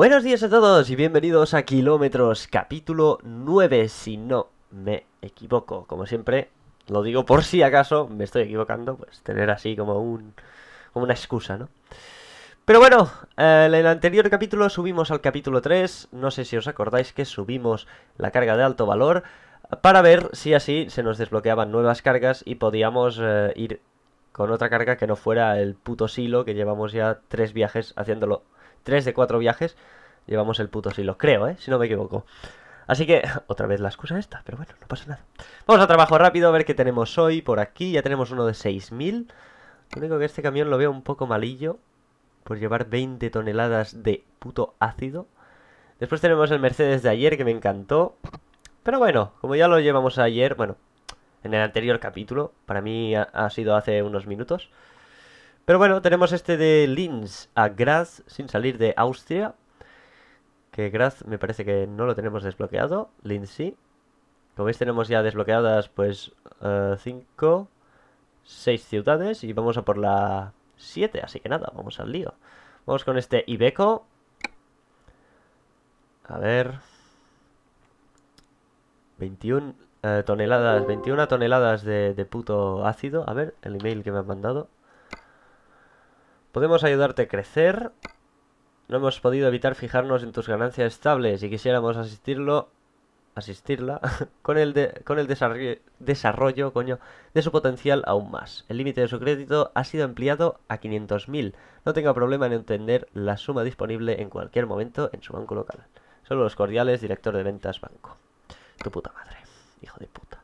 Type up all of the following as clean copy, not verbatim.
Buenos días a todos y bienvenidos a Kilómetros, capítulo 9, si no me equivoco. Como siempre, lo digo por si acaso me estoy equivocando, pues tener así como una excusa, ¿no? Pero bueno, en el anterior capítulo subimos al capítulo 3, no sé si os acordáis que subimos la carga de alto valor para ver si así se nos desbloqueaban nuevas cargas y podíamos ir con otra carga que no fuera el puto silo, que llevamos ya 3 viajes haciéndolo. 3 de 4 viajes llevamos el puto silo, creo, si no me equivoco. Así que, otra vez la excusa esta, pero bueno, no pasa nada. Vamos a trabajo rápido, a ver qué tenemos hoy por aquí. Ya tenemos uno de 6.000. Lo único que este camión lo veo un poco malillo por llevar 20 toneladas de puto ácido. Después tenemos el Mercedes de ayer, que me encantó. Pero bueno, como ya lo llevamos ayer, bueno, en el anterior capítulo, para mí ha sido hace unos minutos. Pero bueno, tenemos este de Linz a Graz, sin salir de Austria. Que Graz me parece que no lo tenemos desbloqueado. Linz sí. Como veis, tenemos ya desbloqueadas pues 5, 6 ciudades. Y vamos a por la 7, así que nada, vamos al lío. Vamos con este Ibeco. A ver, 21 toneladas de puto ácido. A ver, el email que me han mandado. Podemos ayudarte a crecer. No hemos podido evitar fijarnos en tus ganancias estables y quisiéramos asistirla con el desarrollo, coño, de su potencial aún más. El límite de su crédito ha sido ampliado a 500.000. No tenga problema en entender la suma disponible en cualquier momento en su banco local. Solo los cordiales, director de ventas, banco. Tu puta madre, hijo de puta.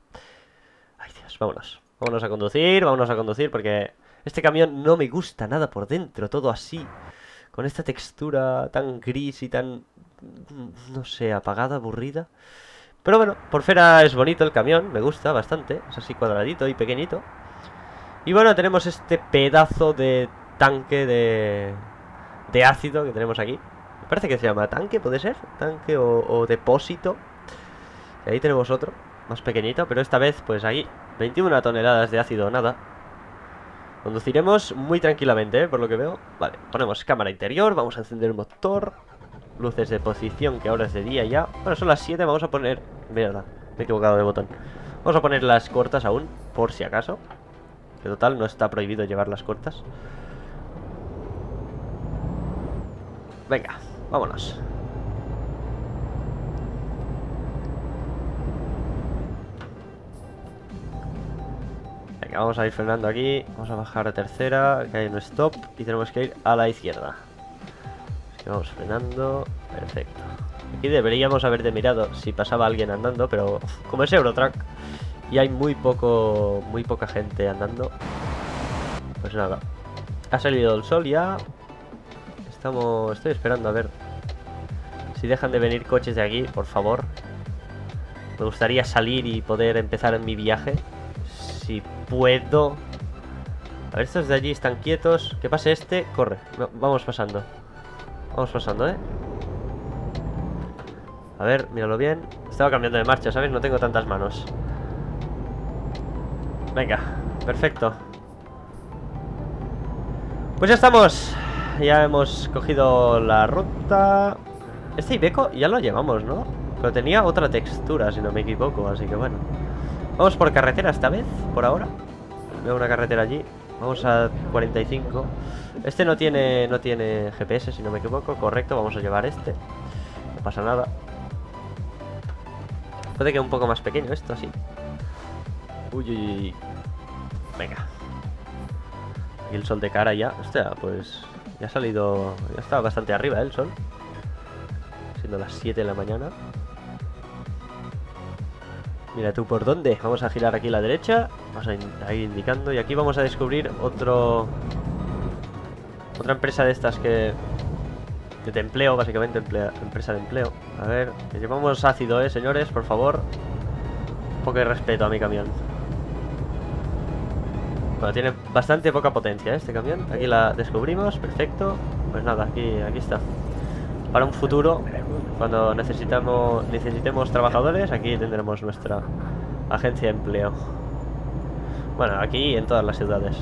Ay, Dios, vámonos. Vámonos a conducir porque... este camión no me gusta nada por dentro, todo así, con esta textura tan gris y tan, no sé, apagada, aburrida. Pero bueno, por fuera es bonito el camión, me gusta bastante, es así cuadradito y pequeñito. Y bueno, tenemos este pedazo de tanque de ácido que tenemos aquí. Me parece que se llama tanque, ¿puede ser? Tanque o depósito. Y ahí tenemos otro, más pequeñito, pero esta vez, pues ahí, 21 toneladas de ácido, nada. Conduciremos muy tranquilamente, por lo que veo. Vale, ponemos cámara interior, vamos a encender el motor. Luces de posición, que ahora es de día ya. Bueno, son las 7, vamos a poner... mierda, me he equivocado de botón. Vamos a poner las cortas aún, por si acaso. Que total, no está prohibido llevar las cortas. Venga, vámonos. Vamos a ir frenando aquí. Vamos a bajar a tercera, que hay un stop. Y tenemos que ir a la izquierda. Así que vamos frenando. Perfecto. Aquí deberíamos haber mirado si pasaba alguien andando, pero como es Eurotruck y hay muy poca gente andando, pues nada. Ha salido el sol ya. Estoy esperando a ver si dejan de venir coches de aquí, por favor. Me gustaría salir y poder empezar en mi viaje si puedo. A ver, estos de allí están quietos. Que pase este, corre, no, vamos pasando. Vamos pasando, a ver, míralo bien. Estaba cambiando de marcha, ¿sabes? No tengo tantas manos. Venga, perfecto. Pues ya estamos. Ya hemos cogido la ruta. Este Ibeco ya lo llevamos, ¿no? Pero tenía otra textura, si no me equivoco. Así que bueno, vamos por carretera esta vez, por ahora. Veo una carretera allí. Vamos a 45. Este no tiene GPS, si no me equivoco. Correcto, vamos a llevar este. No pasa nada. Puede que un poco más pequeño esto, así. Uy, uy, uy. Venga. Y el sol de cara ya. Hostia, pues ya ha salido. Ya está bastante arriba el sol, siendo las 7 de la mañana. Mira tú por dónde. Vamos a girar aquí a la derecha. Vamos a ir indicando. Y aquí vamos a descubrir otra empresa de estas que... de empleo, básicamente. Empresa de empleo. A ver, que llevamos ácido, señores, por favor. Un poco de respeto a mi camión. Bueno, tiene bastante poca potencia, este camión. Aquí la descubrimos, perfecto. Pues nada, aquí está. Para un futuro, cuando necesitemos trabajadores, aquí tendremos nuestra agencia de empleo. Bueno, aquí en todas las ciudades.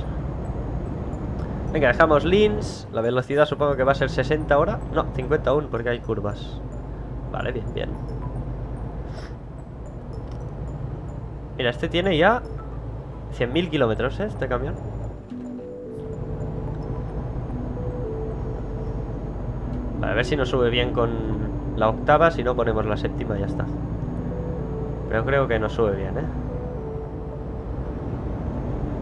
Venga, dejamos Linz. La velocidad supongo que va a ser 60 ahora. No, 50 aún porque hay curvas. Vale, bien, bien. Mira, este tiene ya 100.000 kilómetros, ¿eh? Este camión. Vale, a ver si nos sube bien con la octava. Si no, ponemos la séptima y ya está. Pero creo que nos sube bien, ¿eh?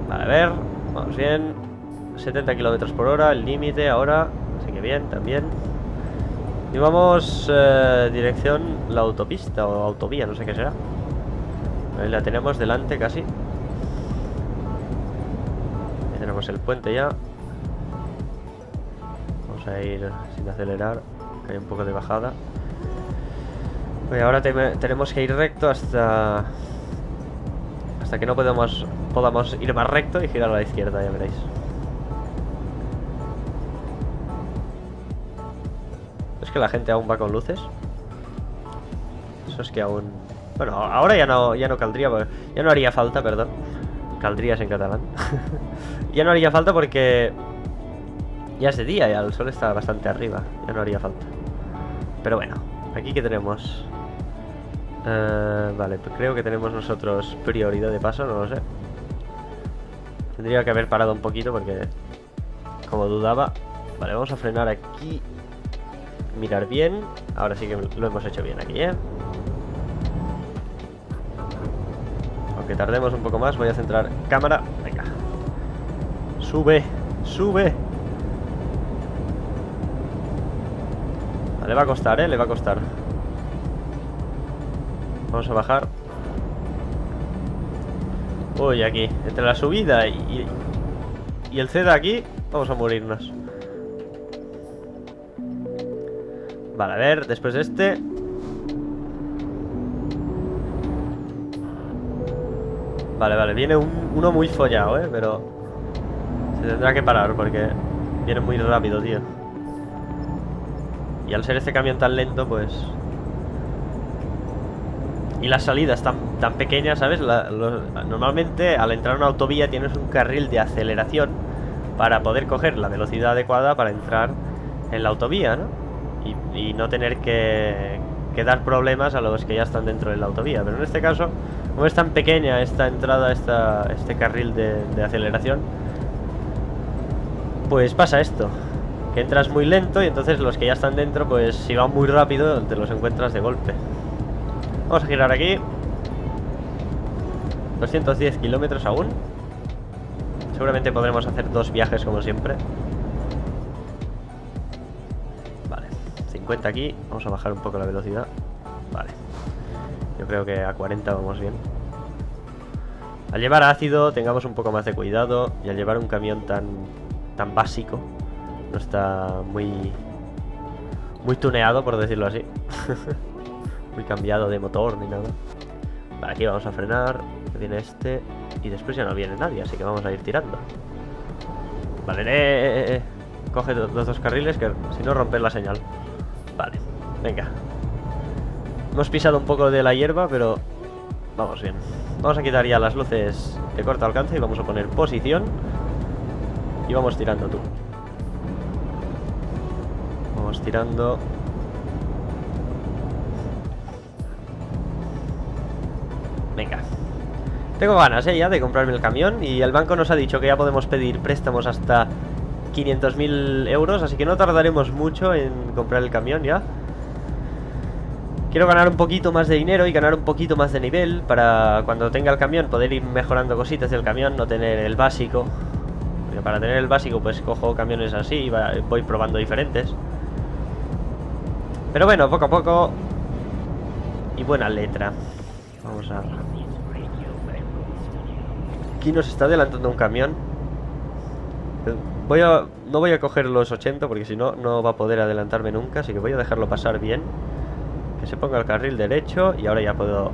Vale, a ver. Vamos bien. 70 kilómetros por hora, el límite ahora. Así que bien, también. Y vamos dirección la autopista o autovía, no sé qué será. Ahí la tenemos delante casi. Ahí tenemos el puente ya. Vamos a ir sin acelerar, que hay un poco de bajada. Y ahora tenemos que ir recto hasta que no podamos ir más recto y girar a la izquierda, ya veréis. Es que la gente aún va con luces. Eso es que aún... Bueno, ahora ya no caldría. Ya no haría falta, perdón. Caldrías en catalán. Ya no haría falta porque ya es de día, ya el sol está bastante arriba. Ya no haría falta. Pero bueno, aquí que tenemos. Vale, creo que tenemos nosotros prioridad de paso, no lo sé. Tendría que haber parado un poquito porque como dudaba. Vale, vamos a frenar aquí. Mirar bien. Ahora sí que lo hemos hecho bien aquí, ¿eh? Aunque tardemos un poco más, voy a centrar cámara. Venga. Sube, sube. Le va a costar, ¿eh? Le va a costar. Vamos a bajar. Uy, aquí. Entre la subida y el Z aquí, vamos a morirnos. Vale, a ver, después de este. Vale, vale, viene uno muy follado, pero se tendrá que parar porque viene muy rápido, tío. Y al ser este camión tan lento, pues... Y las salidas tan pequeñas, ¿sabes? Normalmente al entrar a una autovía tienes un carril de aceleración para poder coger la velocidad adecuada para entrar en la autovía, ¿no? Y no tener que dar problemas a los que ya están dentro de la autovía. Pero en este caso, como es tan pequeña esta entrada, este carril de aceleración, pues pasa esto, que entras muy lento y entonces los que ya están dentro, pues si van muy rápido te los encuentras de golpe. Vamos a girar aquí. 210 kilómetros aún. Seguramente podremos hacer dos viajes como siempre. Aquí, vamos a bajar un poco la velocidad. Vale, yo creo que a 40 vamos bien. Al llevar ácido tengamos un poco más de cuidado. Y al llevar un camión tan básico, no está muy tuneado, por decirlo así. Muy cambiado de motor ni nada. Vale, aquí vamos a frenar. Viene este. Y después ya no viene nadie, así que vamos a ir tirando. Vale, coge los dos carriles, que si no romper la señal. Vale, venga. Hemos pisado un poco de la hierba, pero vamos bien. Vamos a quitar ya las luces de corto alcance y vamos a poner posición. Y vamos tirando, tú. Vamos tirando. Venga. Tengo ganas, ya de comprarme el camión. Y el banco nos ha dicho que ya podemos pedir préstamos hasta 500.000 euros, así que no tardaremos mucho en comprar el camión ya. Quiero ganar un poquito más de dinero y ganar un poquito más de nivel para cuando tenga el camión poder ir mejorando cositas del camión, no tener el básico. Porque para tener el básico pues cojo camiones así y voy probando diferentes. Pero bueno, poco a poco. Y buena letra. Vamos a... Aquí nos está adelantando un camión. No voy a coger los 80 porque si no, no va a poder adelantarme nunca. Así que voy a dejarlo pasar bien. Que se ponga el carril derecho. Y ahora ya puedo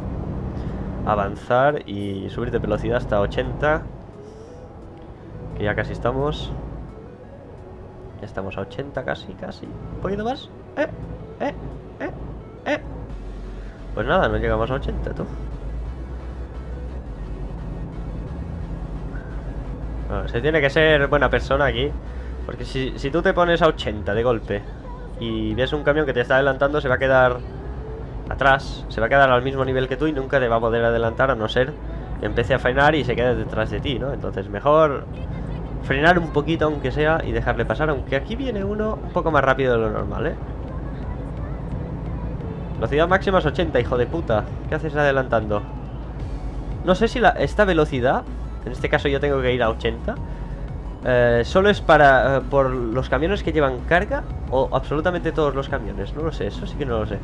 avanzar y subir de velocidad hasta 80. Que ya casi estamos. Ya estamos a 80 casi, casi. ¿Un poquito más? Pues nada, no llegamos a 80, tú. Bueno, se tiene que ser buena persona aquí Porque si tú te pones a 80 de golpe y ves un camión que te está adelantando, se va a quedar atrás, se va a quedar al mismo nivel que tú y nunca te va a poder adelantar, a no ser que empiece a frenar y se quede detrás de ti, ¿no? Entonces mejor frenar un poquito aunque sea y dejarle pasar, aunque aquí viene uno un poco más rápido de lo normal, ¿eh? Velocidad máxima es 80, hijo de puta. ¿Qué haces adelantando? No sé si esta velocidad, en este caso yo tengo que ir a 80, solo es para por los camiones que llevan carga o absolutamente todos los camiones. No lo sé, eso sí que no lo sé.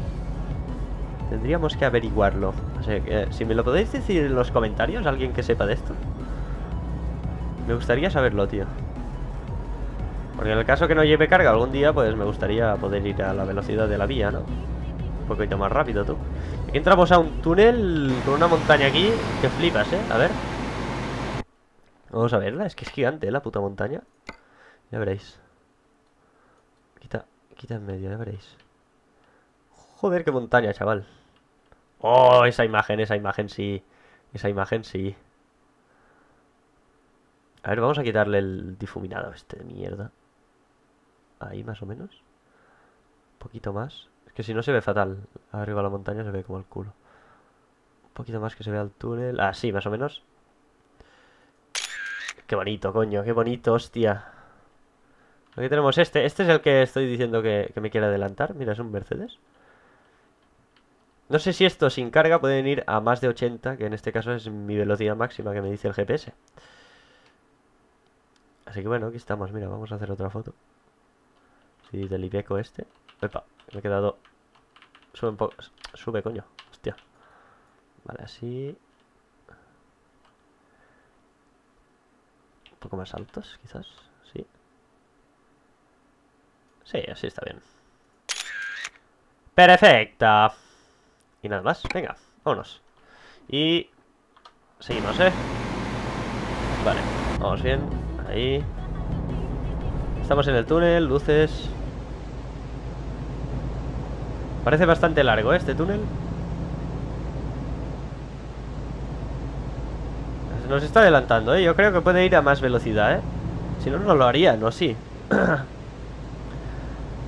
Tendríamos que averiguarlo. O sea, que, si me lo podéis decir en los comentarios, alguien que sepa de esto. Me gustaría saberlo, tío. Porque en el caso que no lleve carga algún día, pues me gustaría poder ir a la velocidad de la vía, ¿no? Un poquito más rápido, tú. Aquí entramos a un túnel con una montaña aquí que flipas, ¿eh? A ver. Vamos a verla. Es que es gigante, ¿eh? La puta montaña. Ya veréis. Quita en medio, ya veréis. Joder, qué montaña, chaval. Oh, esa imagen sí. Esa imagen sí. A ver, vamos a quitarle el difuminado este de mierda. Ahí más o menos. Un poquito más. Es que si no se ve fatal. Arriba la montaña se ve como el culo. Un poquito más que se vea el túnel. Ah, sí, más o menos. Qué bonito, coño. Qué bonito, hostia. Aquí tenemos este. Este es el que estoy diciendo que me quiere adelantar. Mira, es un Mercedes. No sé si estos sin carga pueden ir a más de 80, que en este caso es mi velocidad máxima que me dice el GPS. Así que bueno, aquí estamos. Mira, vamos a hacer otra foto. Sí, del Ibeco este. Epa, me he quedado... Sube un poco... Sube, coño. Hostia. Vale, así... Un poco más altos, quizás. Sí. Sí, así está bien. ¡Perfecta! Y nada más, venga, vámonos. Y seguimos, ¿eh? Vale, vamos bien. Ahí. Estamos en el túnel, luces. Parece bastante largo, ¿eh? Este túnel. Nos está adelantando, ¿eh? Yo creo que puede ir a más velocidad, ¿eh? Si no, no lo haría, ¿no? Sí.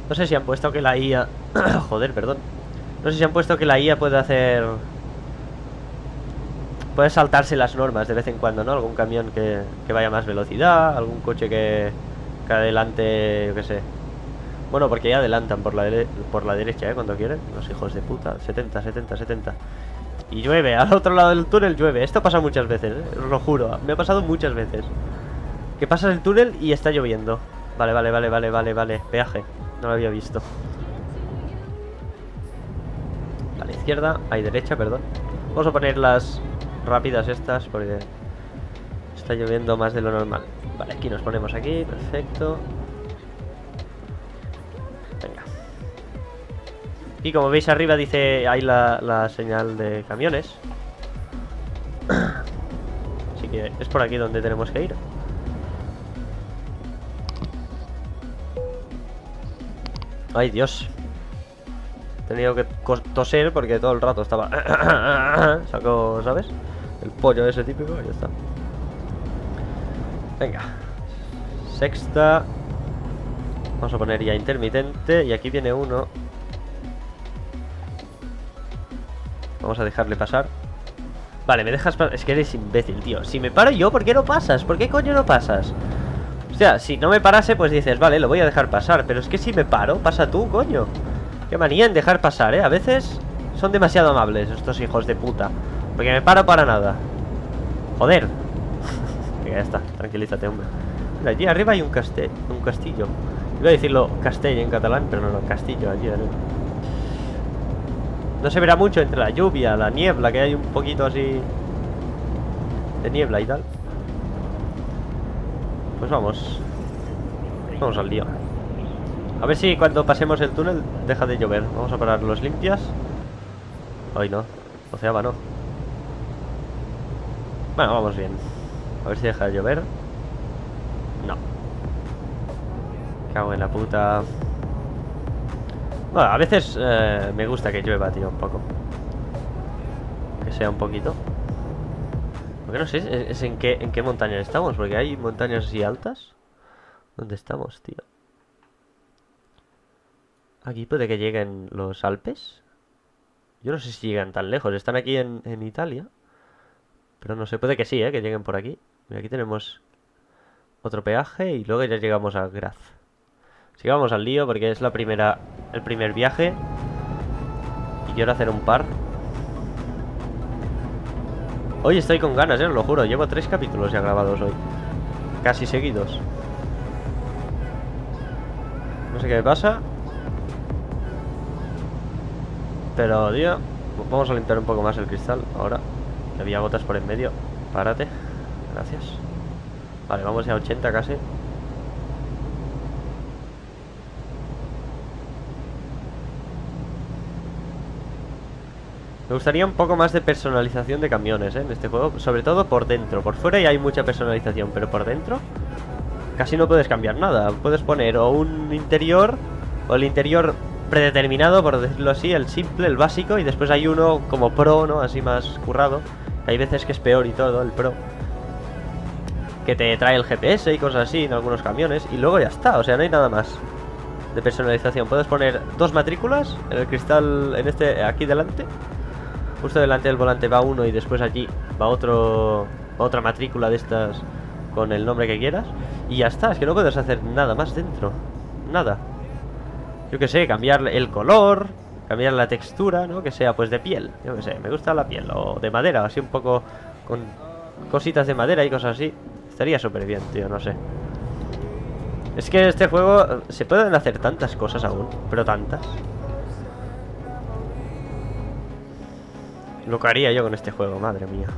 No sé si han puesto que la IA... Joder, perdón. No sé si han puesto que la IA puede hacer... Puede saltarse las normas de vez en cuando, ¿no? Algún camión que vaya a más velocidad, algún coche que adelante, yo qué sé. Bueno, porque ya adelantan por la derecha, ¿eh? Cuando quieren. Los hijos de puta. 70, 70, 70. Y llueve. Al otro lado del túnel llueve. Esto pasa muchas veces, ¿eh? Os lo juro. Me ha pasado muchas veces. Que pasas el túnel y está lloviendo. Vale, vale, vale, vale, vale, vale. Peaje. No lo había visto. Vale, izquierda. Ahí derecha, perdón. Vamos a poner las rápidas estas porque está lloviendo más de lo normal. Vale, aquí nos ponemos aquí. Perfecto. Venga. Y como veis arriba dice ahí la señal de camiones. Así que es por aquí donde tenemos que ir. Ay, Dios. He tenido que toser porque todo el rato estaba... Saco, ¿sabes? El pollo ese típico, ya está. Venga. Sexta. Vamos a poner ya intermitente. Y aquí viene uno. Vamos a dejarle pasar. Vale, me dejas pasar. Es que eres imbécil, tío. Si me paro yo, ¿por qué no pasas? ¿Por qué coño no pasas? O sea, si no me parase, pues dices, vale, lo voy a dejar pasar. Pero es que si me paro, pasa tú, coño. Qué manía en dejar pasar, ¿eh? A veces son demasiado amables estos hijos de puta. Porque me paro para nada. Joder. Venga, ya está. Tranquilízate, hombre. Mira, allí arriba hay un castillo. Iba a decirlo castell en catalán, pero no, castillo allí arriba. No se verá mucho entre la lluvia, la niebla, que hay un poquito así de niebla y tal. Pues vamos. Vamos al lío. A ver si cuando pasemos el túnel deja de llover. Vamos a parar los limpias. Ay, no. Oceaba, no. Bueno, vamos bien. A ver si deja de llover. No. Cago en la puta. Bueno, a veces me gusta que llueva, tío, un poco. Que sea un poquito. Porque no sé es en qué montaña estamos. Porque hay montañas así altas. ¿Dónde estamos, tío? Aquí puede que lleguen los Alpes. Yo no sé si llegan tan lejos. Están aquí en Italia. Pero no sé, puede que sí, que lleguen por aquí. Mira, aquí tenemos otro peaje y luego ya llegamos a Graz. Sigamos al lío porque es el primer viaje. Y quiero hacer un par. Hoy estoy con ganas, os lo juro. Llevo 3 capítulos ya grabados hoy. Casi seguidos. No sé qué me pasa. Pero, tío, vamos a limpiar un poco más el cristal ahora. Había gotas por en medio. Párate. Gracias. Vale, vamos a 80 casi. Me gustaría un poco más de personalización de camiones, en este juego. Sobre todo por dentro. Por fuera ya hay mucha personalización, pero por dentro casi no puedes cambiar nada. Puedes poner o un interior, o el interior predeterminado, por decirlo así, el simple, el básico. Y después hay uno como pro, ¿no? Así más currado. Hay veces que es peor y todo, el pro, que te trae el GPS y cosas así en algunos camiones. Y luego ya está, o sea, no hay nada más de personalización. Puedes poner 2 matrículas en el cristal, en este, aquí delante. Justo delante del volante va uno y después allí va otra matrícula de estas con el nombre que quieras. Y ya está, es que no puedes hacer nada más dentro. Nada. Yo que sé, cambiar el color, cambiar la textura, ¿no? Que sea pues de piel, yo que sé, me gusta la piel. O de madera, así un poco con cositas de madera y cosas así. Estaría súper bien, tío, no sé. Es que este juego se pueden hacer tantas cosas aún, pero tantas. Lo que haría yo con este juego, madre mía.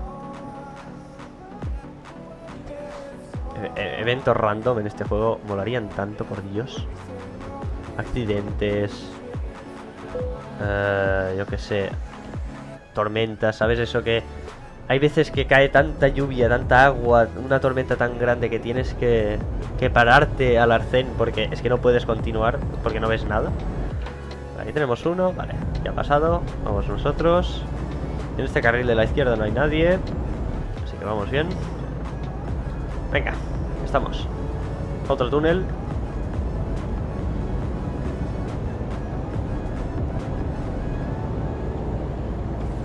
Eventos random en este juego molarían tanto, por Dios. Accidentes, yo qué sé, tormentas, ¿sabes? Eso que hay veces que cae tanta lluvia, tanta agua, una tormenta tan grande que tienes que pararte al arcén porque es que no puedes continuar porque no ves nada. Ahí tenemos uno, vale, ya ha pasado, vamos nosotros. En este carril de la izquierda no hay nadie, así que vamos bien. Venga, estamos. Otro túnel.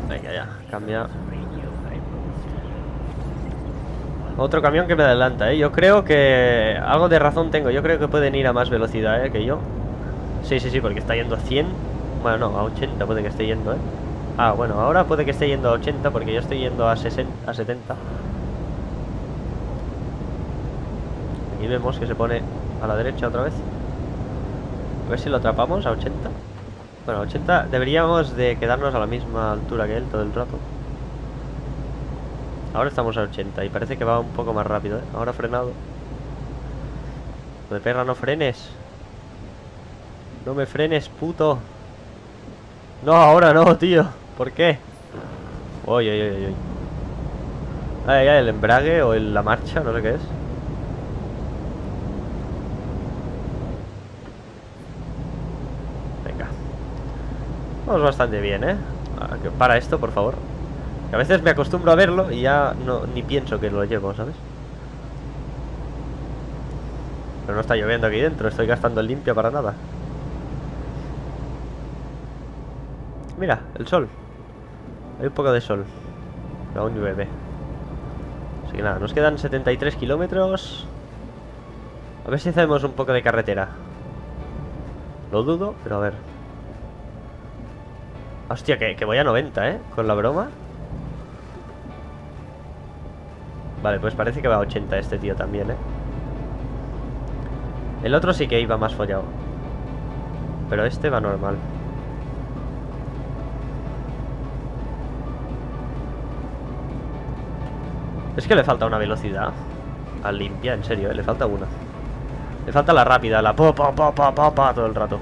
Venga, ya, cambia. Otro camión que me adelanta, Yo creo que algo de razón tengo. Yo creo que pueden ir a más velocidad, que yo. Sí, sí, sí, porque está yendo a 100. Bueno, no, a 80 puede que esté yendo, Ah, bueno, ahora puede que esté yendo a 80 porque yo estoy yendo a 60, a 70. Aquí vemos que se pone a la derecha otra vez. A ver si lo atrapamos a 80. Bueno, a 80 deberíamos de quedarnos a la misma altura que él todo el rato. Ahora estamos a 80 y parece que va un poco más rápido, Ahora frenado. De perra, no frenes. No me frenes, puto. No, ahora no, tío. ¿Por qué? Uy, uy, uy, uy. Ay, ay, el embrague o la marcha, no sé qué es. Venga. Vamos bastante bien, Para esto, por favor. A veces me acostumbro a verlo y ya no, ni pienso que lo llevo, ¿sabes? Pero no está lloviendo aquí dentro, estoy gastando el limpio para nada. Mira, el sol. Hay un poco de sol. Pero aún llueve. Así que nada, nos quedan 73 kilómetros. A ver si hacemos un poco de carretera. Lo dudo, pero a ver. Hostia, que voy a 90, Con la broma. Vale, pues parece que va a 80 este tío también, El otro sí que iba más follado. Pero este va normal. Es que le falta una velocidad a limpia, en serio, le falta una. Le falta la rápida, la pa pa pa pa pa pa todo el rato.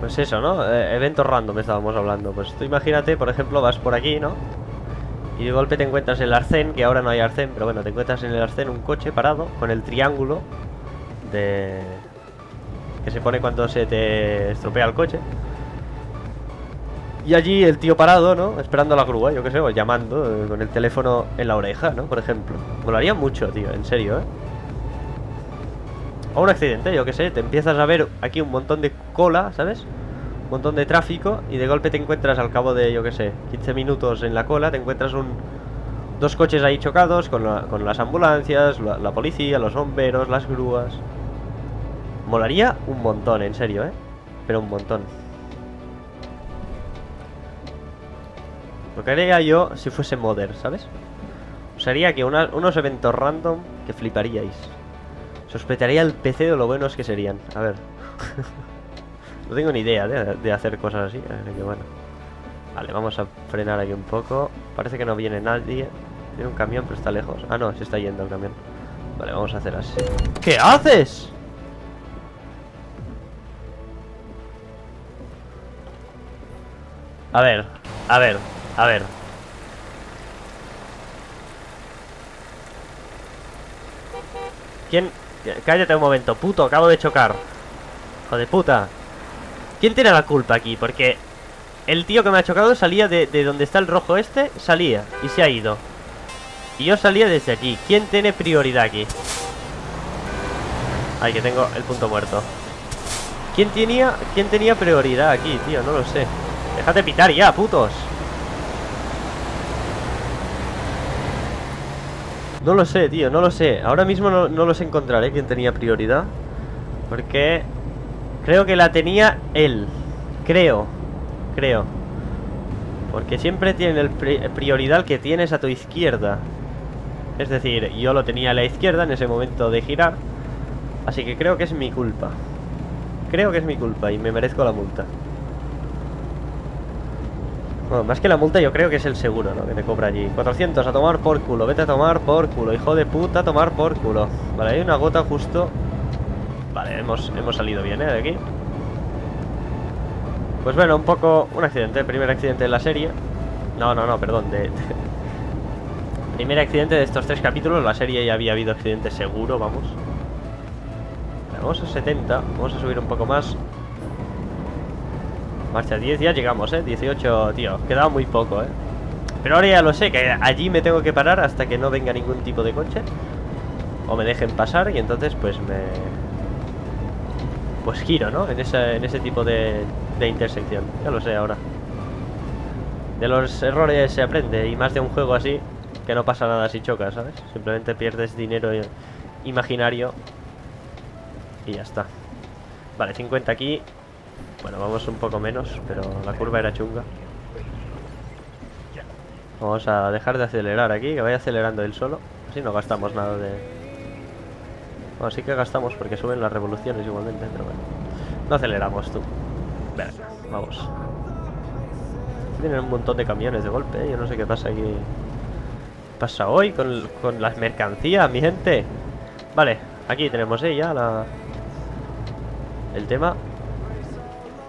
Pues eso, ¿no? Eventos random estábamos hablando. Pues tú imagínate, por ejemplo, vas por aquí, ¿no? Y de golpe te encuentras en el arcén, que ahora no hay arcén, pero bueno, te encuentras en el arcén un coche parado con el triángulo de que se pone cuando se te estropea el coche. Y allí el tío parado, ¿no? Esperando a la grúa, yo qué sé, o llamando con el teléfono en la oreja, ¿no? Por ejemplo. Molaría mucho, tío, en serio, ¿eh? O un accidente, yo qué sé, te empiezas a ver aquí un montón de cola, ¿sabes? Un montón de tráfico y de golpe te encuentras al cabo de, yo qué sé, 15 minutos en la cola, te encuentras dos coches ahí chocados con las ambulancias, la policía, los bomberos, las grúas. Molaría un montón, en serio, ¿eh? Pero un montón. Lo que haría yo si fuese modder, ¿sabes? Usaría que unos eventos random que fliparíais. Sospecharía el PC de lo buenos que serían. A ver. No tengo ni idea de hacer cosas así. Así que bueno. Vale, vamos a frenar aquí un poco. Parece que no viene nadie. Viene un camión, pero está lejos. Ah, no, se está yendo el camión. Vale, vamos a hacer así. ¿Qué haces? A ver, a ver. A ver. ¿Quién? Cállate un momento, puto, acabo de chocar. Hijo de puta. ¿Quién tiene la culpa aquí? Porque el tío que me ha chocado salía de donde está el rojo este. Salía y se ha ido. Y yo salía desde aquí. ¿Quién tiene prioridad aquí? Ay, que tengo el punto muerto. ¿Quién tenía prioridad aquí, tío? No lo sé. Déjate pitar ya, putos. No lo sé, tío, no lo sé. Ahora mismo no los encontraré, quién tenía prioridad. Porque creo que la tenía él. Creo. Porque siempre tiene el prioridad que tienes a tu izquierda. Es decir, yo lo tenía a la izquierda en ese momento de girar. Así que creo que es mi culpa. Creo que es mi culpa y me merezco la multa. Bueno, más que la multa yo creo que es el seguro, ¿no? Que te cobra allí. 400, a tomar por culo. Vete a tomar por culo, hijo de puta, a tomar por culo. Vale, hay una gota justo. Vale, hemos salido bien, ¿eh? De aquí. Pues bueno, un accidente. Primer accidente de la serie. No, perdón. Primer accidente de estos 3 capítulos. La serie ya había habido accidentes seguro, vamos. Vamos a 70. Vamos a subir un poco más. Marcha 10, ya llegamos, 18, tío, quedaba muy poco, pero ahora ya lo sé, que allí me tengo que parar hasta que no venga ningún tipo de coche o me dejen pasar y entonces pues pues giro, ¿no? En ese tipo de intersección, ya lo sé ahora. De los errores se aprende y más de un juego así que no pasa nada si chocas, ¿sabes? Simplemente pierdes dinero imaginario y ya está. Vale, 50 aquí. Bueno, vamos un poco menos, pero la curva era chunga. Vamos a dejar de acelerar aquí, que vaya acelerando él solo. Así no gastamos nada de... Bueno, sí que gastamos porque suben las revoluciones igualmente, pero bueno. No aceleramos, tú. Venga, vamos. Tienen un montón de camiones de golpe, ¿eh? Yo no sé qué pasa aquí. ¿Qué pasa hoy con las mercancías, mi gente? Vale, aquí tenemos ya el tema...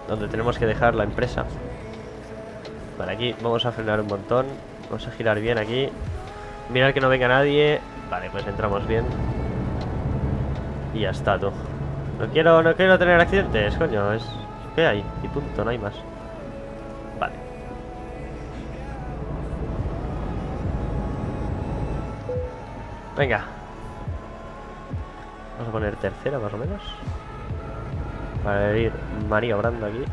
donde tenemos que dejar la empresa. Vale, aquí vamos a frenar un montón. Vamos a girar bien aquí. Mirar que no venga nadie. Vale, pues entramos bien. Y ya está, tú. No quiero tener accidentes, coño. Es... ¿Qué hay? Y punto, no hay más. Vale. Venga. Vamos a poner tercera, más o menos. Para ir maniobrando aquí.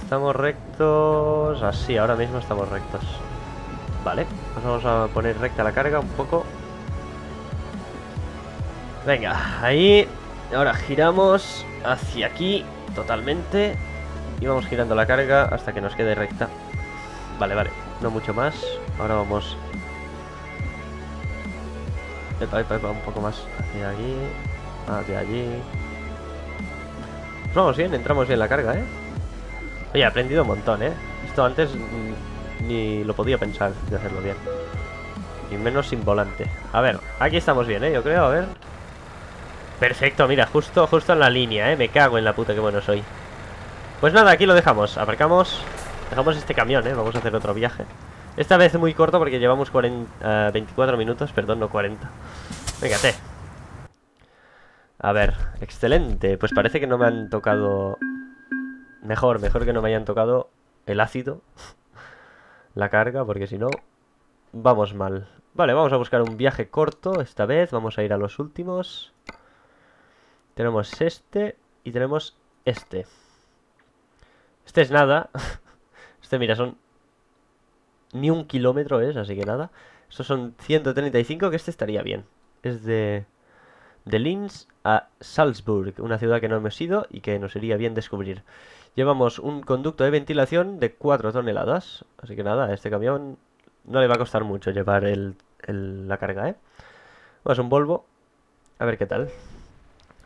Estamos rectos. Así, ahora mismo estamos rectos. Vale, pues vamos a poner recta la carga un poco. Venga, ahí. Ahora giramos hacia aquí totalmente. Y vamos girando la carga hasta que nos quede recta. Vale, no mucho más. Ahora vamos epa, un poco más hacia aquí. Hacia allí. Vamos bien, entramos bien la carga, Oye, he aprendido un montón, Esto antes ni lo podía pensar de hacerlo bien. Y menos sin volante. A ver, aquí estamos bien, yo creo, a ver. Perfecto, mira, justo en la línea, Me cago en la puta, que bueno soy. Pues nada, aquí lo dejamos, aparcamos. Dejamos este camión, Vamos a hacer otro viaje. Esta vez muy corto porque llevamos 24 minutos, perdón, no 40. Véngate. A ver, excelente. Pues parece que no me han tocado... Mejor que no me hayan tocado el ácido. La carga, porque si no... Vamos mal. Vale, vamos a buscar un viaje corto esta vez. Vamos a ir a los últimos. Tenemos este y tenemos este. Este es nada. Este, mira, son... Ni un kilómetro es, así que nada. Estos son 135, que este estaría bien. Es de Linz a Salzburg, una ciudad que no hemos ido y que nos iría bien descubrir. Llevamos un conducto de ventilación de 4 toneladas. Así que nada, a este camión no le va a costar mucho llevar la carga, ¿eh? Vamos a un Volvo. A ver qué tal.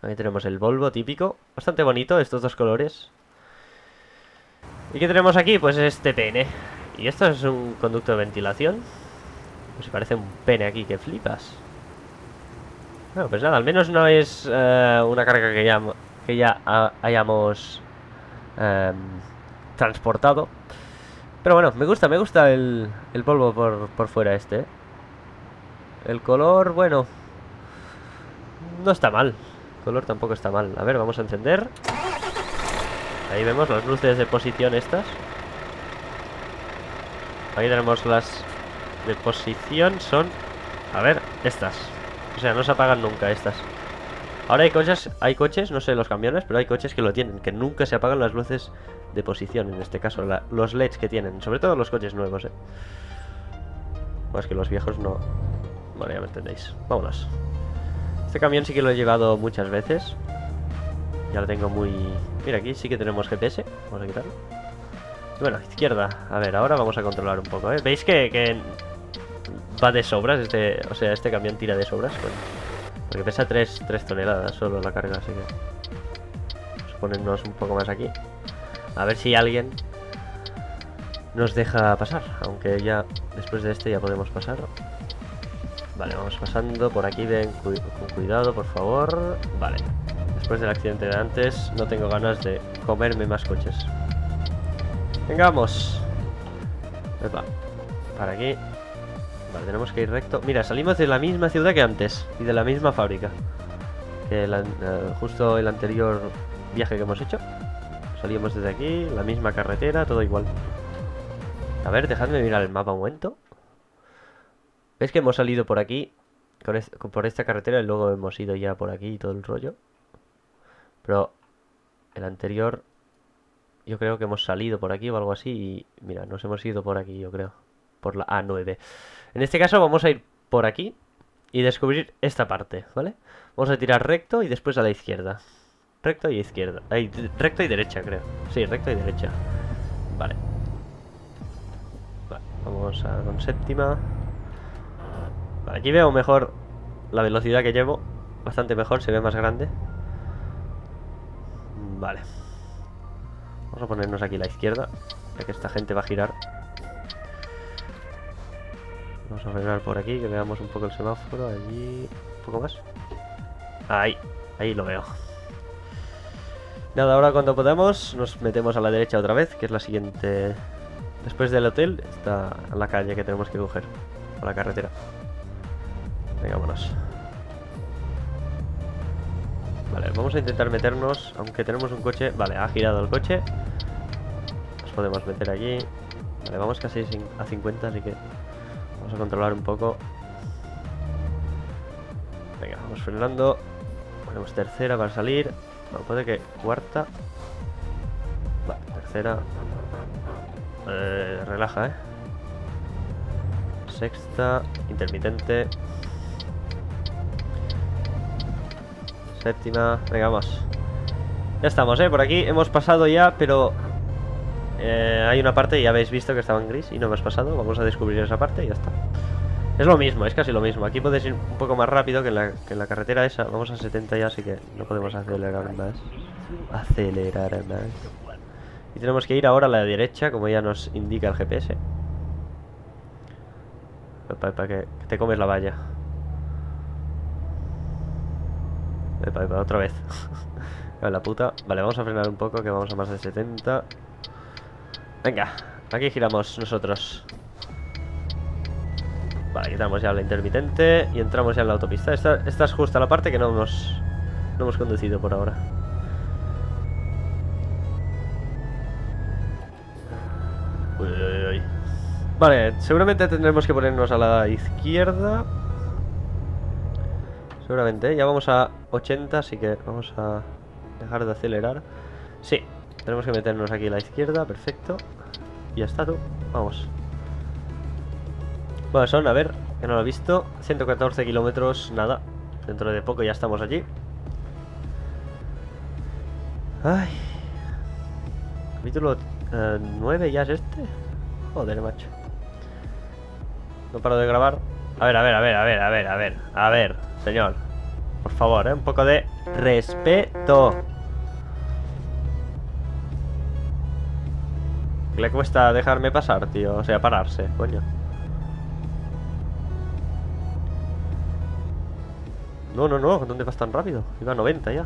Ahí tenemos el Volvo típico. Bastante bonito, estos dos colores. ¿Y qué tenemos aquí? Pues este pene. Y esto es un conducto de ventilación. Pues parece un pene aquí, que flipas. Bueno, pues nada, al menos no es una carga que ya hayamos transportado. Pero bueno, me gusta el polvo por fuera este. El color, bueno, no está mal. El color tampoco está mal. A ver, vamos a encender. Ahí vemos las luces de posición estas. Aquí tenemos las de posición, son... A ver, estas. O sea, no se apagan nunca estas. Ahora hay coches, no sé los camiones, pero hay coches que lo tienen, que nunca se apagan las luces de posición. En este caso, los LEDs que tienen. Sobre todo los coches nuevos, ¿eh? Más que los viejos no... Bueno, ya me entendéis. Vámonos. Este camión sí que lo he llevado muchas veces. Ya lo tengo muy... Mira, aquí sí que tenemos GPS. Vamos a quitarlo. Bueno, izquierda. A ver, ahora vamos a controlar un poco, ¿eh? ¿Veis que va de sobras? Este camión tira de sobras. Bueno, porque pesa 3 toneladas solo la carga, así que... Vamos a ponernos un poco más aquí. A ver si alguien nos deja pasar. Aunque ya después de este ya podemos pasar. Vale, vamos pasando por aquí. Ven, con cuidado, por favor. Vale. Después del accidente de antes, no tengo ganas de comerme más coches. Venga, vamos. Epa. Para aquí. Vale, tenemos que ir recto. Mira, salimos de la misma ciudad que antes. Y de la misma fábrica. Que justo el anterior viaje que hemos hecho. Salíamos desde aquí, la misma carretera, todo igual. A ver, dejadme mirar el mapa un momento. ¿Ves que hemos salido por aquí? Por esta carretera y luego hemos ido ya por aquí y todo el rollo. Pero el anterior... Yo creo que hemos salido por aquí o algo así y... Mira, nos hemos ido por aquí, yo creo. Por la A9. En este caso vamos a ir por aquí y descubrir esta parte, ¿vale? Vamos a tirar recto y después a la izquierda. Recto y izquierda. Ay, recto y derecha, creo. Sí, recto y derecha. Vale. Vale, vamos a con séptima. Vale, aquí veo mejor la velocidad que llevo. Bastante mejor, se ve más grande. Vale. Vamos a ponernos aquí a la izquierda, ya que esta gente va a girar. Vamos a frenar por aquí, que veamos un poco el semáforo. Allí... un poco más. Ahí, ahí lo veo. Nada, ahora cuando podamos nos metemos a la derecha otra vez, que es la siguiente... Después del hotel está la calle que tenemos que coger, o la carretera. Venga, vámonos. Vale, vamos a intentar meternos, aunque tenemos un coche... Vale, ha girado el coche. Nos podemos meter aquí. Vale, vamos casi a 50, así que... Vamos a controlar un poco. Venga, vamos frenando. Ponemos tercera para salir. Bueno, puede que cuarta. Vale, tercera. Relaja, ¿eh? Sexta. Intermitente. Séptima, venga, vamos. Ya estamos, por aquí hemos pasado ya, pero hay una parte, ya habéis visto que estaba en gris y no hemos pasado. Vamos a descubrir esa parte y ya está. Es lo mismo, es casi lo mismo. Aquí podéis ir un poco más rápido que en la carretera esa. Vamos a 70 ya, así que no podemos acelerar más. Y tenemos que ir ahora a la derecha, como ya nos indica el GPS. Para que te comes la valla. Epa, otra vez. La puta. Vale, vamos a frenar un poco, que vamos a más de 70. Venga, aquí giramos nosotros. Vale, quitamos ya la intermitente y entramos ya en la autopista. Esta es justo la parte que no hemos no hemos conducido por ahora. Uy, uy, uy. Vale, seguramente tendremos que ponernos a la izquierda. Seguramente, ya vamos a 80, así que vamos a dejar de acelerar. Sí, tenemos que meternos aquí a la izquierda, perfecto. Y ya está, tú, vamos. Bueno, son, a ver, que no lo he visto, 114 kilómetros, nada. Dentro de poco ya estamos allí. Ay. Capítulo 9 ya es este. Joder, macho. No paro de grabar. A ver, señor. Por favor, un poco de respeto. ¿Qué le cuesta dejarme pasar, tío? O sea, pararse, coño. No, no, no, ¿dónde vas tan rápido? Iba a 90 ya.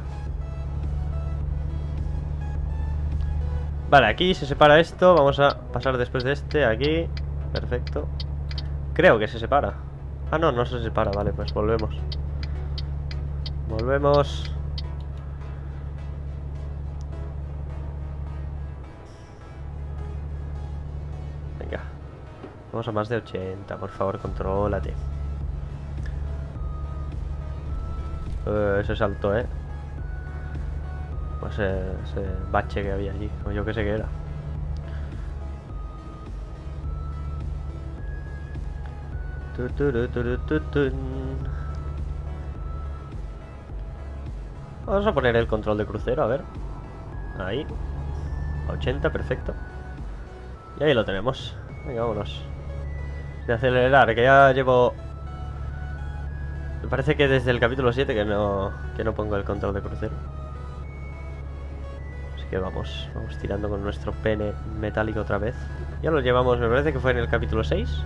Vale, aquí se separa esto. Vamos a pasar después de este, aquí. Perfecto. Creo que se separa. Ah, no, no se separa, vale, pues volvemos. Volvemos. Venga. Vamos a más de 80, por favor, contrólate. Ese salto, pues ese bache que había allí, o yo que sé qué era. Vamos a poner el control de crucero, a ver. Ahí. 80, perfecto. Y ahí lo tenemos. Venga, vámonos. De acelerar, que ya llevo... Me parece que desde el capítulo 7 que no pongo el control de crucero. Así que vamos tirando con nuestro pene metálico otra vez. Ya lo llevamos, me parece que fue en el capítulo 6.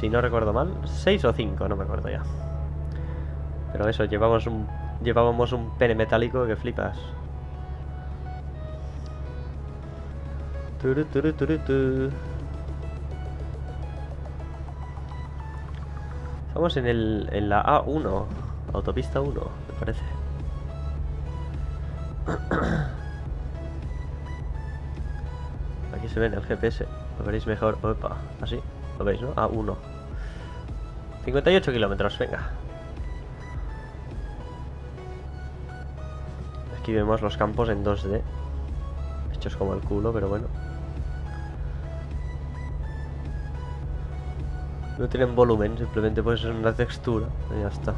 Si no recuerdo mal. 6 o 5, no me acuerdo ya. Pero eso, llevábamos un pene metálico que flipas. Turu, turu, turu, turu. Estamos en la A1, autopista 1, me parece. Aquí se ve en el GPS, lo veréis mejor. Opa, así, lo veis, ¿no? A1. 58 kilómetros, venga. Aquí vemos los campos en 2D. Hechos como el culo, pero bueno. No tienen volumen, simplemente pues es una textura y ya está.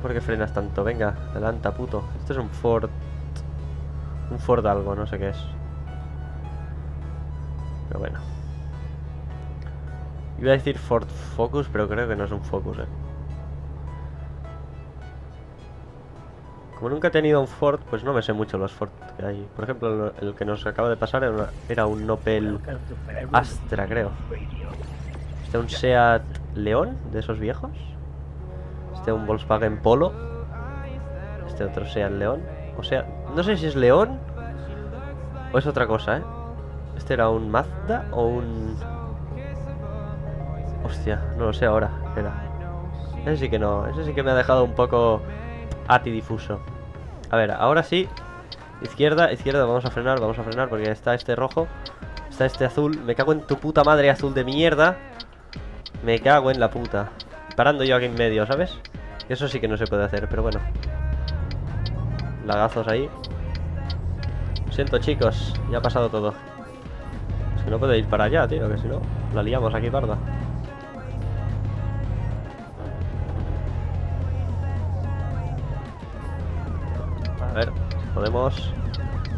¿Por qué frenas tanto? Venga, adelanta, puto. Esto es un Ford. Un Ford algo, no sé qué es. Pero bueno. Iba a decir Ford Focus, pero creo que no es un Focus, Como nunca he tenido un Ford, pues no me sé mucho los Ford que hay. Por ejemplo, el que nos acaba de pasar era un Opel Astra, creo. Este un Seat León, de esos viejos. Este un Volkswagen Polo. Este otro Seat León. O sea, no sé si es León o es otra cosa, Este era un Mazda o un... Hostia, no lo sé ahora. Ese sí que no, ese sí que me ha dejado un poco atidifuso. A ver, ahora sí. Izquierda, izquierda, vamos a frenar porque está este rojo. Está este azul. Me cago en tu puta madre, azul de mierda. Me cago en la puta. Parando yo aquí en medio, ¿sabes? Eso sí que no se puede hacer, pero bueno. Lagazos ahí. Lo siento, chicos. Ya ha pasado todo. Es que no puedo ir para allá, tío, que si no la liamos aquí, parda. A ver, podemos.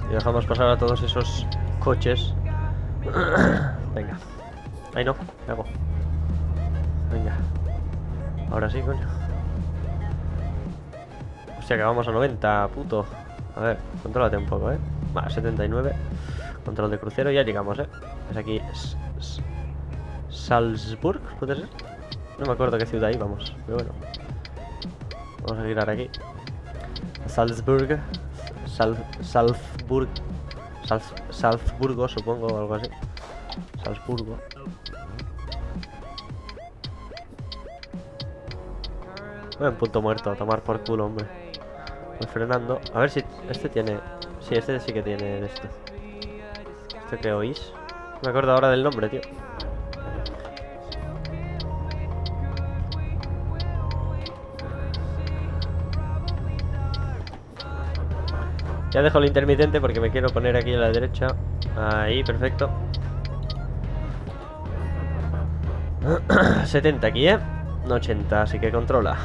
Y dejamos pasar a todos esos coches. Venga. Ay, no, ¿qué hago? Venga. Ahora sí, coño. Hostia, que vamos a 90, puto. A ver, contrólate un poco, Va, 79. Control de crucero, ya llegamos, Es aquí. Salzburgo, ¿puede ser? No me acuerdo qué ciudad íbamos, pero bueno. Vamos a girar aquí. Salzburgo, Salzburgo, supongo, o algo así. Salzburgo. Voy en punto muerto, a tomar por culo, hombre. Voy frenando. A ver si este tiene... Sí, este sí que tiene esto. ¿Esto que oís? Me acuerdo ahora del nombre, tío. Ya dejo el intermitente porque me quiero poner aquí a la derecha. Ahí, perfecto. 70 aquí, ¿eh? No 80, así que controla.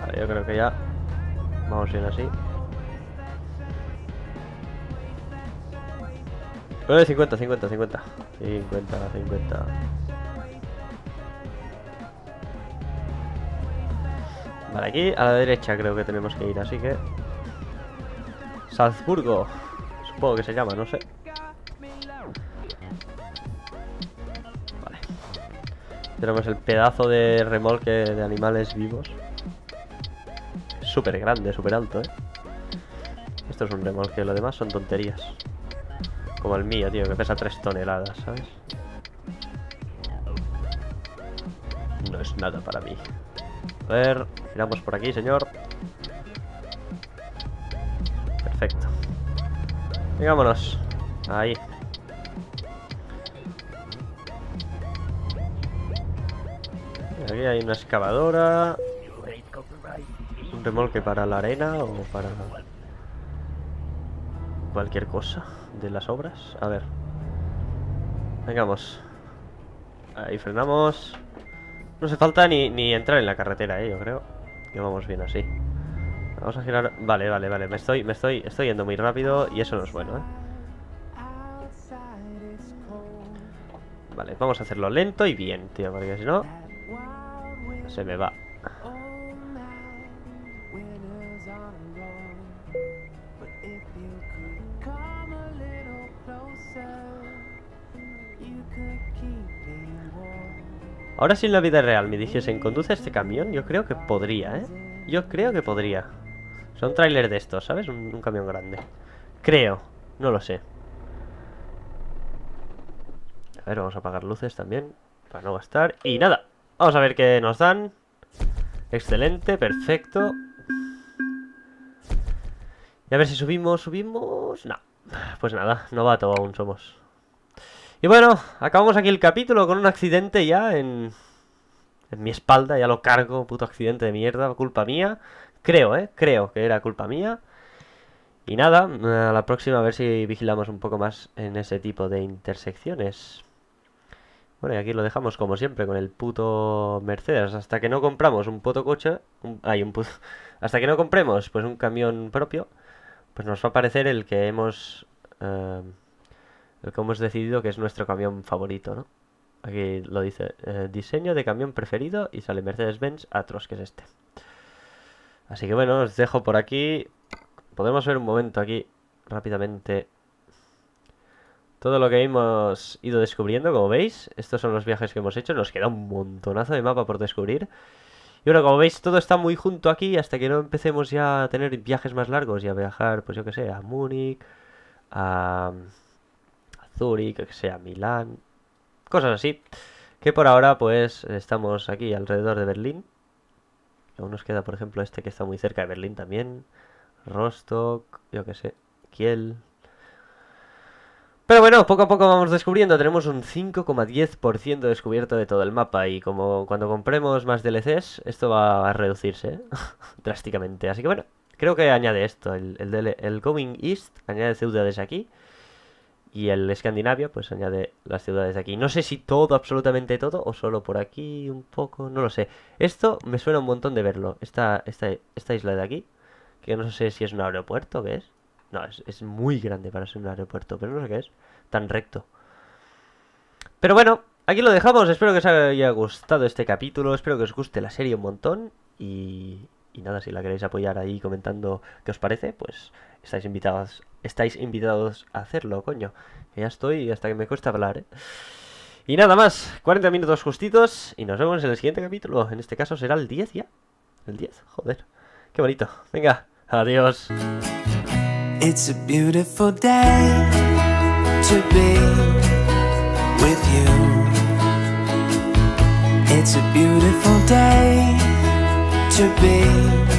Vale, yo creo que ya vamos bien así. 50, 50, 50. 50, 50. Vale, aquí a la derecha creo que tenemos que ir, así que... Salzburgo. Supongo que se llama, no sé. Vale. Tenemos el pedazo de remolque de animales vivos. Súper grande, súper alto, ¿eh? Esto es un remolque, lo demás son tonterías. Como el mío, tío, que pesa 3 toneladas, ¿sabes? No es nada para mí. A ver, giramos por aquí, señor. Perfecto. Venga, vámonos. Ahí. Aquí hay una excavadora. Un remolque para la arena o para... cualquier cosa de las obras. A ver. Vengamos. Ahí frenamos. No hace falta ni entrar en la carretera, yo creo. Que vamos bien así. Vamos a girar. Vale, vale, vale. Estoy yendo muy rápido y eso no es bueno, ¿eh? Vale, vamos a hacerlo lento y bien, tío, porque si no se me va. Ahora si en la vida real me dijesen conduce este camión, yo creo que podría, ¿eh? Yo creo que podría. Son trailers de estos, ¿sabes? Un camión grande. Creo, no lo sé. A ver, vamos a apagar luces también para no gastar. Y nada, vamos a ver qué nos dan. Excelente, perfecto. Y a ver si subimos. No, pues nada, novato aún somos. Y bueno, acabamos aquí el capítulo con un accidente ya en mi espalda, ya lo cargo, puto accidente de mierda, culpa mía. Creo, creo que era culpa mía. Y nada, a la próxima a ver si vigilamos un poco más en ese tipo de intersecciones. Bueno, y aquí lo dejamos como siempre con el puto Mercedes. Hasta que no compramos un puto coche... hasta que no compremos pues un camión propio, pues nos va a aparecer el que hemos... el que hemos decidido que es nuestro camión favorito, ¿no? Aquí lo dice, diseño de camión preferido y sale Mercedes-Benz Atros, que es este. Así que bueno, os dejo por aquí. Podemos ver un momento aquí, rápidamente, todo lo que hemos ido descubriendo, como veis. Estos son los viajes que hemos hecho, nos queda un montonazo de mapa por descubrir. Y bueno, como veis, todo está muy junto aquí hasta que no empecemos ya a tener viajes más largos y a viajar, pues yo que sé, a Múnich, a... Zúrich, que sea Milán, cosas así, que por ahora pues estamos aquí alrededor de Berlín. Aún nos queda por ejemplo este que está muy cerca de Berlín también, Rostock, yo que sé, Kiel. Pero bueno, poco a poco vamos descubriendo, tenemos un 5,10% descubierto de todo el mapa y como cuando compremos más DLCs esto va a reducirse, ¿eh? Drásticamente, así que bueno, creo que añade esto, el Going East añade ciudades aquí. Y el Escandinavia, pues añade las ciudades de aquí. No sé si todo, absolutamente todo, o solo por aquí un poco, no lo sé. Esto me suena un montón de verlo. Esta isla de aquí, que no sé si es un aeropuerto, ¿qué es? No, es muy grande para ser un aeropuerto, pero no sé qué es. Tan recto. Pero bueno, aquí lo dejamos. Espero que os haya gustado este capítulo. Espero que os guste la serie un montón. Y nada, si la queréis apoyar ahí comentando qué os parece, pues estáis invitados. Estáis invitados a hacerlo, coño. Que ya estoy hasta que me cuesta hablar, ¿eh? Y nada más, 40 minutos justitos. Y nos vemos en el siguiente capítulo. En este caso será el 10 ya. El 10, joder. Qué bonito. Venga, adiós. It's a beautiful day to be with you. It's a beautiful day to be.